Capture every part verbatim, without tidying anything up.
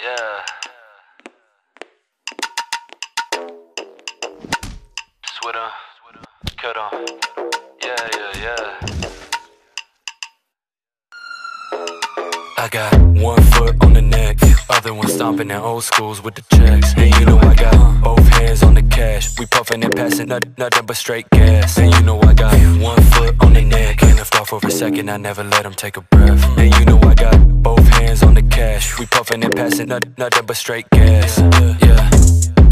Yeah. Sweater, cut off. Yeah, yeah, yeah. I got one foot on the neck, other one stomping at old schools with the checks. And you know I got both hands on the cash. We puffing and passing, nothing, nothing but straight gas. And you know I got one foot on the neck, and left off for a second, I never let him take a breath. And you know I got both hands on the cash. We puffing and passing, nothing, nothing but straight gas. Yeah.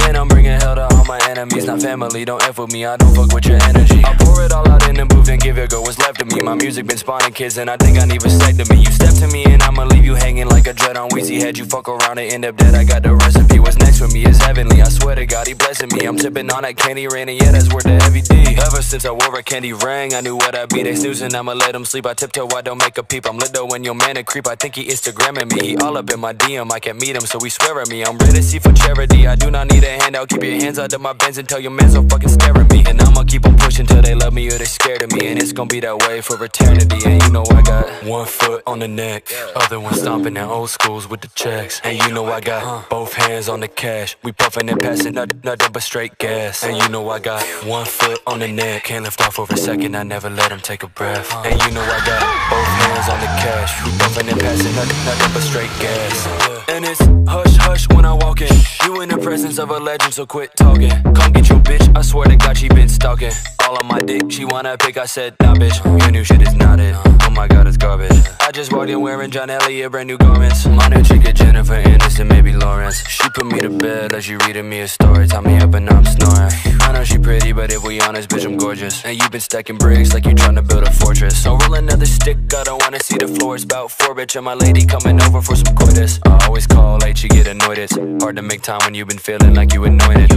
And I'm bringing hell to all my enemies, not family, don't F with me, I don't fuck with your energy. I pour it all out in the booth and give your girl what's left of me. My music been spawning kids and I think I need respect to me. You step to me and I'ma leave you hanging like a dread on Weezy. Had you fuck around and end up dead, I got the recipe. What's next for me is heavenly, I swear to God he blessing me. I'm tipping on that candy rain and yeah, that's worth the heavy D. Ever since I wore a candy ring, I knew what I'd be. They snoozing, I'ma let them sleep, I tiptoe, I don't make a peep. I'm lit though when your man a creep, I think he Instagramming me. He all up in my D M, I can't meet him, so he swear at me. I'm ready to see for charity, I do not need a handout. Keep your hands out of my Benz and tell your man so fucking stare at me. And I'ma keep on pushing till they love me or they scared of me. And it's gonna be that way for eternity. And you know I got one foot on the neck, other one stomping at old schools with the checks. And you know I got both hands on the cash. We puffing and passing, nothing, nothing but straight gas. And you know I got one foot on the neck, can't lift off for a second, I never let him take a breath. And you know I got both hands on the cash. We puffing and passing, nothing, nothing but straight gas. And it's hush hush when I walk in, you in the presence of a legend, so quit talking. Come get your bitch, I swear to God she been stalking. All on my dick, she wanna pick, I said nah bitch. Your new shit is not it, oh my God it's garbage. I just walked in wearing John Elliott brand new garments. My new chick is Jennifer Aniston, maybe Lawrence. She put me to bed like she reading me a story, tie me up and now I'm snoring. I know she pretty, but if we honest, bitch I'm gorgeous. And you been stacking bricks like you tryna build a fortress. So roll another stick, I don't wanna see the floor. It's about four bitch and my lady coming over for some coitus. I always call late, she get annoyed, it's hard to make time when you been feeling like you anointed.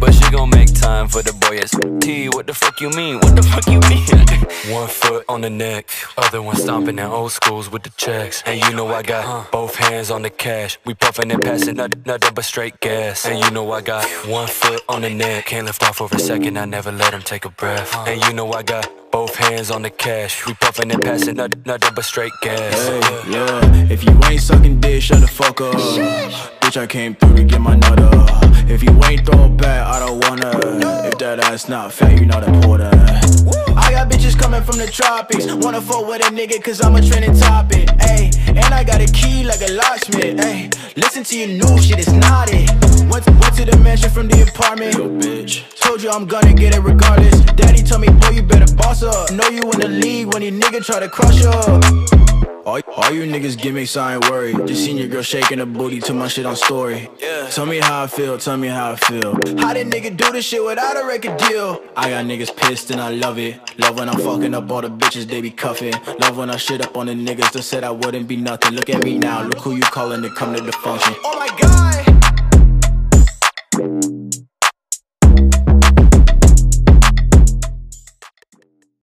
But she gon' make time for the boy, it's T, what the fuck you mean? What the fuck you mean? One foot on the neck, other one stomping at old schools with the checks. And you know I got both hands on the cash. We puffin' and passin', nothing, nothing but straight gas. And you know I got one foot on the neck, can't lift off for a second, I never let him take a breath. And you know I got both hands on the cash. We puffin' and passin', nothing, nothing but straight gas. Hey, yeah, if you ain't sucking dick, shut the fuck up. Bitch, I came through to get my nut up. If you ain't throw it back, I don't wanna. If that ass not fat, you not important. I got bitches coming from the tropics, wanna fuck with a nigga cause I'm a trending topic. Ayy, and I got a key like a locksmith. Ayy, listen to your new shit, it's not it. Went, went to the mansion from the apartment. Yo, bitch, told you I'm gonna get it regardless. Daddy told me, boy, you better boss up. Know you in the league when your nigga try to crush up. All, all you niggas gimmicks, I ain't worried. Just seen your girl shaking her booty to my shit on story. Yeah. Tell me how I feel, tell me how I feel. How did nigga do this shit without a record deal? I got niggas pissed and I love it. Love when I'm fucking up all the bitches, they be cuffing. Love when I shit up on the niggas that said I wouldn't be nothing. Look at me now, look who you calling to come to the function. Oh my God!